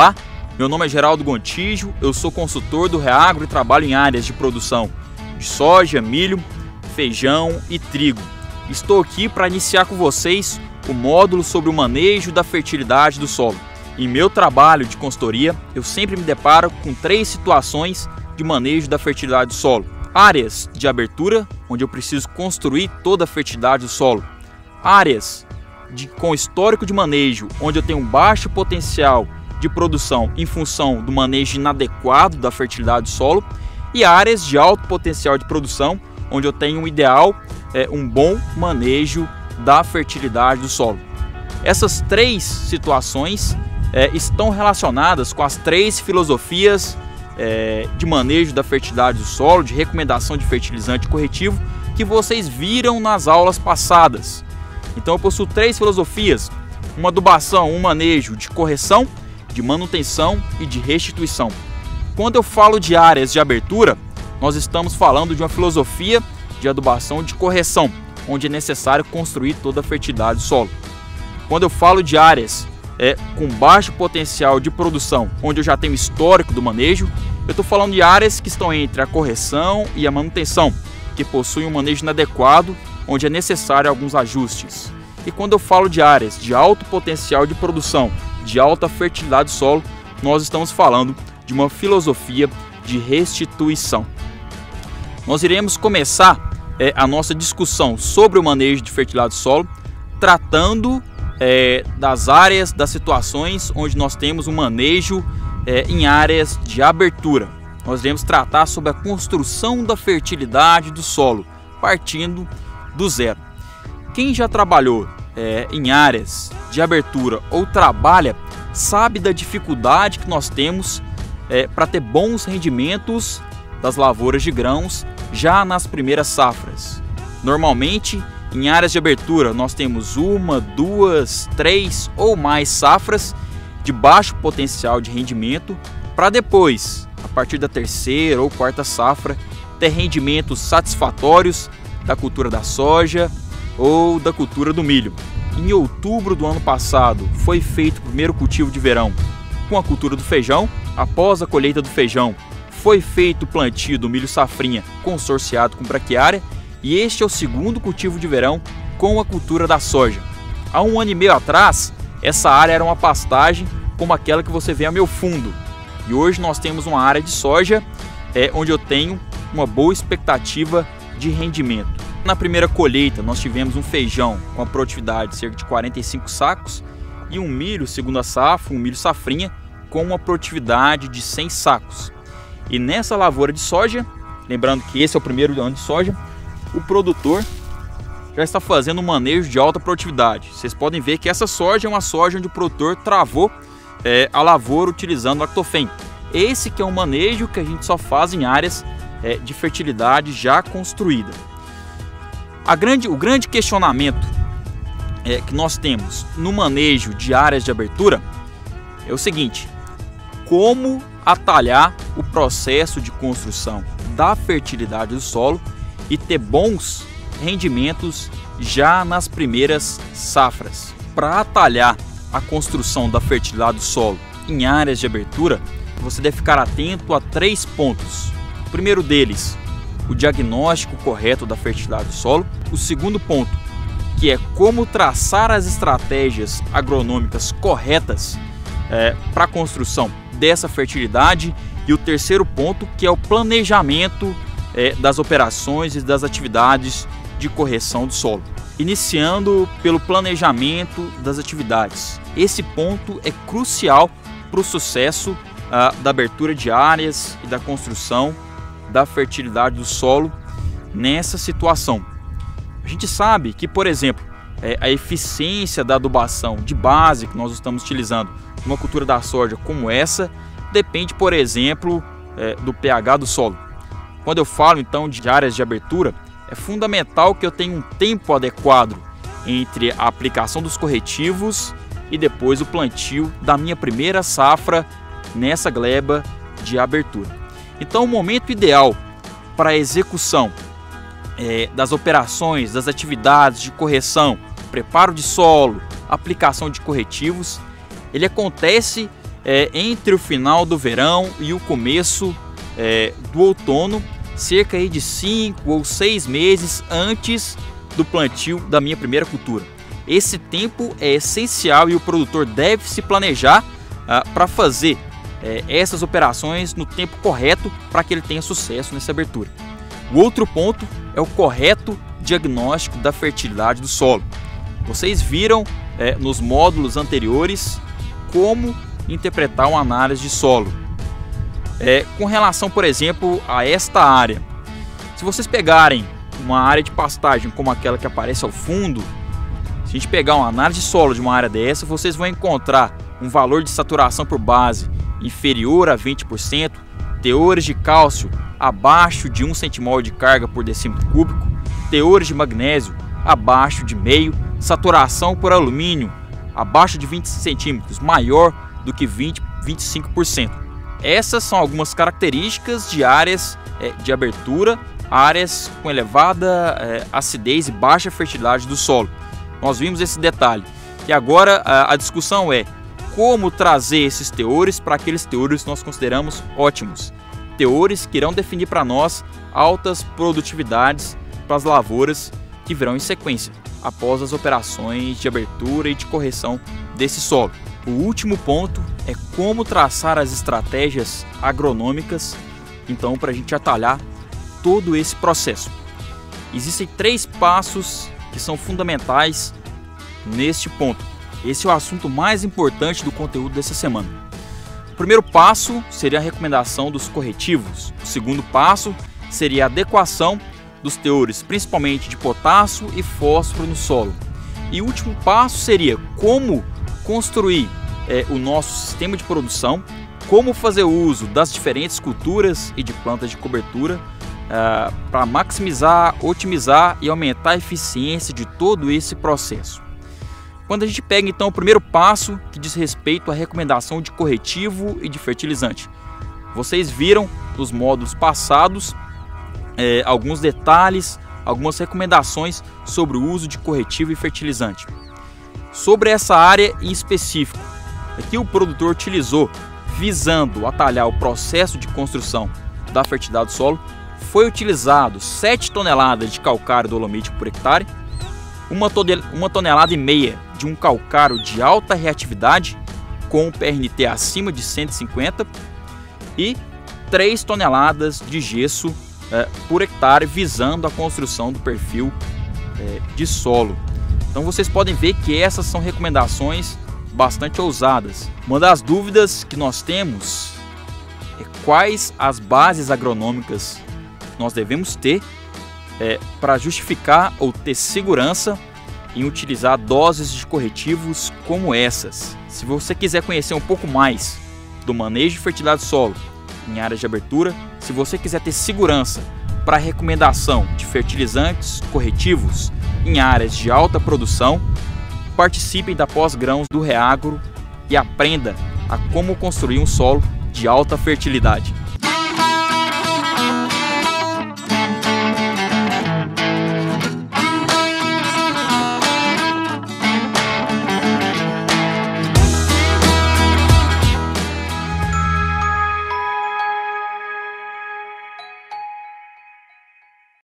Olá, meu nome é Geraldo Gontijo, eu sou consultor do Rehagro e trabalho em áreas de produção de soja, milho, feijão e trigo. Estou aqui para iniciar com vocês o módulo sobre o manejo da fertilidade do solo. Em meu trabalho de consultoria, eu sempre me deparo com três situações de manejo da fertilidade do solo. Áreas de abertura, onde eu preciso construir toda a fertilidade do solo. Áreas com histórico de manejo, onde eu tenho baixo potencial de produção em função do manejo inadequado da fertilidade do solo, e áreas de alto potencial de produção, onde eu tenho um ideal, um bom manejo da fertilidade do solo. Essas três situações estão relacionadas com as três filosofias de manejo da fertilidade do solo, de recomendação de fertilizante corretivo, que vocês viram nas aulas passadas. Então eu possuo três filosofias: uma adubação, um manejo de correção, de manutenção e de restituição. Quando eu falo de áreas de abertura, nós estamos falando de uma filosofia de adubação de correção, onde é necessário construir toda a fertilidade do solo. Quando eu falo de áreas com baixo potencial de produção, onde eu já tenho histórico do manejo, eu estou falando de áreas que estão entre a correção e a manutenção, que possuem um manejo inadequado, onde é necessário alguns ajustes. E quando eu falo de áreas de alto potencial de produção, de alta fertilidade do solo, nós estamos falando de uma filosofia de restituição. Nós iremos começar a nossa discussão sobre o manejo de fertilidade do solo, tratando das áreas, das situações onde nós temos um manejo em áreas de abertura. Nós iremos tratar sobre a construção da fertilidade do solo, partindo do zero. Quem já trabalhou em áreas de abertura ou trabalha, sabe da dificuldade que nós temos para ter bons rendimentos das lavouras de grãos já nas primeiras safras. Normalmente, em áreas de abertura, nós temos uma, duas, três ou mais safras de baixo potencial de rendimento para depois, a partir da terceira ou quarta safra, ter rendimentos satisfatórios da cultura da soja ou da cultura do milho. Em outubro do ano passado foi feito o primeiro cultivo de verão com a cultura do feijão. Após a colheita do feijão foi feito o plantio do milho safrinha consorciado com braquiária, e este é o segundo cultivo de verão com a cultura da soja. Há um ano e meio atrás, essa área era uma pastagem como aquela que você vê a meu fundo, e hoje nós temos uma área de soja onde eu tenho uma boa expectativa de rendimento. Na primeira colheita nós tivemos um feijão com a produtividade de cerca de 45 sacos e um milho segunda safra, um milho safrinha, com uma produtividade de 100 sacos. E nessa lavoura de soja, lembrando que esse é o primeiro ano de soja, o produtor já está fazendo um manejo de alta produtividade. Vocês podem ver que essa soja é uma soja onde o produtor travou a lavoura utilizando lactofen. Esse que é um manejo que a gente só faz em áreas de fertilidade já construída. O grande questionamento que nós temos no manejo de áreas de abertura é o seguinte: como atalhar o processo de construção da fertilidade do solo e ter bons rendimentos já nas primeiras safras? Para atalhar a construção da fertilidade do solo em áreas de abertura, você deve ficar atento a três pontos. O primeiro deles, o diagnóstico correto da fertilidade do solo. O segundo ponto, que é como traçar as estratégias agronômicas corretas para a construção dessa fertilidade. E o terceiro ponto, que é o planejamento das operações e das atividades de correção do solo. Iniciando pelo planejamento das atividades. Esse ponto é crucial para o sucesso da abertura de áreas e da construção da fertilidade do solo nessa situação. A gente sabe que, por exemplo, a eficiência da adubação de base que nós estamos utilizando numa cultura da soja como essa depende, por exemplo, do pH do solo. Quando eu falo então de áreas de abertura, é fundamental que eu tenha um tempo adequado entre a aplicação dos corretivos e depois o plantio da minha primeira safra nessa gleba de abertura. Então, o momento ideal para a execução das operações, das atividades de correção, preparo de solo, aplicação de corretivos, ele acontece entre o final do verão e o começo do outono, cerca aí de 5 ou 6 meses antes do plantio da minha primeira cultura. Esse tempo é essencial e o produtor deve se planejar para fazer essas operações no tempo correto para que ele tenha sucesso nessa abertura. O outro ponto é o correto diagnóstico da fertilidade do solo. Vocês viram nos módulos anteriores como interpretar uma análise de solo. Com relação, por exemplo, a esta área, se vocês pegarem uma área de pastagem como aquela que aparece ao fundo, se a gente pegar uma análise de solo de uma área dessa, vocês vão encontrar um valor de saturação por base inferior a 20%, teores de cálcio abaixo de 1 centimol de carga por decímetro cúbico, teores de magnésio abaixo de meio, saturação por alumínio abaixo de 20 centímetros, maior do que 25%. Essas são algumas características de áreas de abertura, áreas com elevada acidez e baixa fertilidade do solo. Nós vimos esse detalhe e agora a discussão é como trazer esses teores para aqueles teores que nós consideramos ótimos. Teores que irão definir para nós altas produtividades para as lavouras que virão em sequência, após as operações de abertura e de correção desse solo. O último ponto é como traçar as estratégias agronômicas, então, para a gente atalhar todo esse processo. Existem 3 passos que são fundamentais neste ponto. Esse é o assunto mais importante do conteúdo dessa semana. O primeiro passo seria a recomendação dos corretivos. O segundo passo seria a adequação dos teores, principalmente de potássio e fósforo no solo. E o último passo seria como construir o nosso sistema de produção, como fazer uso das diferentes culturas e de plantas de cobertura para maximizar, otimizar e aumentar a eficiência de todo esse processo. Quando a gente pega então o primeiro passo, que diz respeito à recomendação de corretivo e de fertilizante. Vocês viram nos módulos passados alguns detalhes, algumas recomendações sobre o uso de corretivo e fertilizante. Sobre essa área em específico, aqui o produtor utilizou, visando atalhar o processo de construção da fertilidade do solo, foi utilizado 7 toneladas de calcário dolomítico por hectare, 1,5 tonelada de um calcário de alta reatividade com o PRNT acima de 150 e 3 toneladas de gesso por hectare, visando a construção do perfil de solo. Então vocês podem ver que essas são recomendações bastante ousadas. Uma das dúvidas que nós temos é quais as bases agronômicas nós devemos ter para justificar ou ter segurança em utilizar doses de corretivos como essas. Se você quiser conhecer um pouco mais do manejo de fertilidade do solo em áreas de abertura, se você quiser ter segurança para a recomendação de fertilizantes corretivos em áreas de alta produção, participem da Pós-Grãos do Rehagro e aprenda a como construir um solo de alta fertilidade.